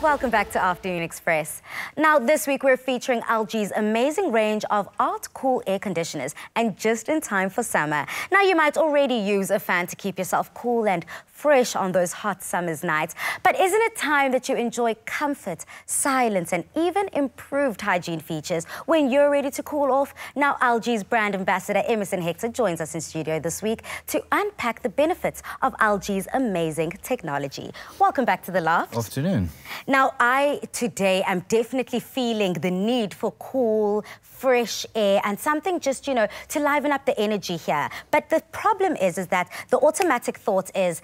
Welcome back to Afternoon Express. Now, this week we're featuring LG's amazing range of ARTCOOL air conditioners, and just in time for summer. Now, you might already use a fan to keep yourself cool and fresh on those hot summer's nights, but isn't it time that you enjoy comfort, silence, and even improved hygiene features when you're ready to cool off? Now, LG's brand ambassador Emerson Hector joins us in studio this week to unpack the benefits of LG's amazing technology. Welcome back to The Loft. Afternoon. Now, I today am definitely feeling the need for cool, fresh air and something just, you know, to liven up the energy here. But the problem is that the automatic thought is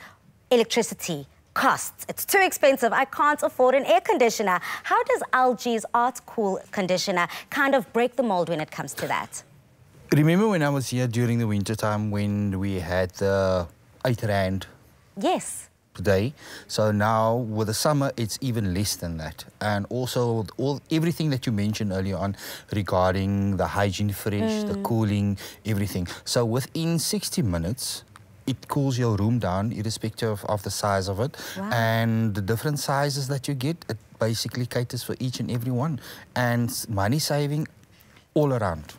electricity, costs. It's too expensive. I can't afford an air conditioner. How does LG's ARTCOOL conditioner kind of break the mold when it comes to that? Remember when I was here during the winter time when we had the 8 rand? Yes. Today, so now with the summer it's even less than that, and also everything that you mentioned earlier on regarding the hygiene, fresh, the cooling, everything. So within 60 minutes, it cools your room down, irrespective of the size of it, and the different sizes that you get. It basically caters for each and every one, and money saving all around.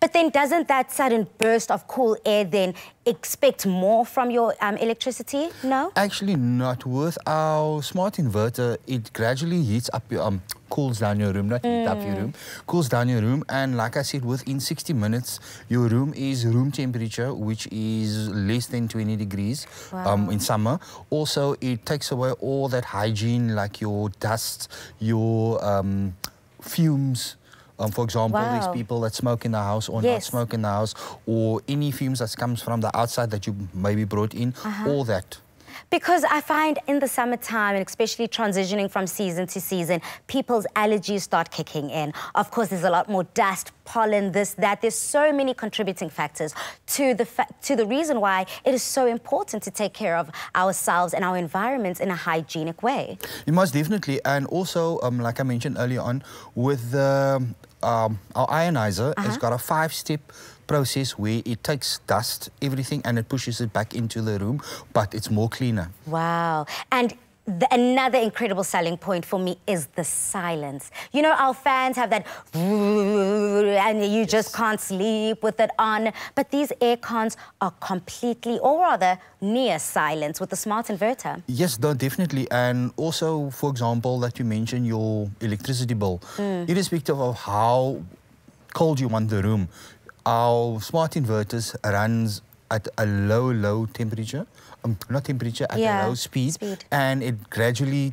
But then doesn't that sudden burst of cool air then expect more from your electricity? No? Actually not. With our smart inverter, it gradually heats up your, cools down your room, not heat up your room, cools down your room, and like I said, within 60 minutes, your room is room temperature, which is less than 20 degrees in summer. Also, it takes away all that hygiene, like your dust, your fumes. For example, these people that smoke in the house or not smoke in the house, or any fumes that comes from the outside that you maybe brought in, all that. Because I find in the summertime, and especially transitioning from season to season, people's allergies start kicking in. Of course, there's a lot more dust, pollen, this, that. There's so many contributing factors to the reason why it is so important to take care of ourselves and our environments in a hygienic way. You most definitely. And also, like I mentioned earlier on, with our ionizer, it's got a 5-step process where it takes dust, everything, and it pushes it back into the room, but it's more cleaner. Wow. And another incredible selling point for me is the silence. You know, our fans have that and you just can't sleep with it on, but these air cons are completely, or rather near silence with the smart inverter. Yes, no, definitely. And also, for example, that you mentioned your electricity bill, irrespective of how cold you want the room, our smart inverters runs at a low temperature, at a low speed, and it gradually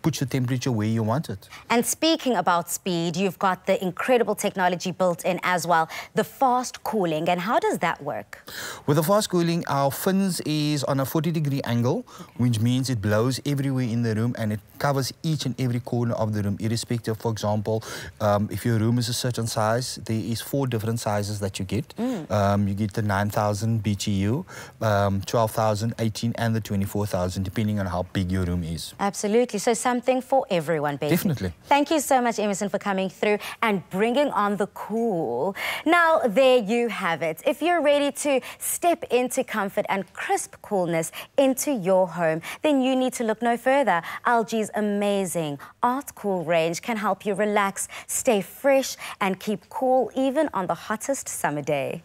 puts the temperature where you want it. And speaking about speed, you've got the incredible technology built in as well, the fast cooling. And how does that work? With the fast cooling, our fins is on a 40-degree angle, which means it blows everywhere in the room and it covers each and every corner of the room, irrespective. For example, if your room is a certain size, there is 4 different sizes that you get. You get the 9,000 BTU, 12,000, 18, and the 24,000, depending on how big your room is. Absolutely. So something for everyone, basically. Definitely. Thank you so much, Emerson, for coming through and bringing on the cool. Now, there you have it. If you're ready to step into comfort and crisp coolness into your home, then you need to look no further. LG's amazing ARTCOOL range can help you relax, stay fresh, and keep cool even on the hottest summer day.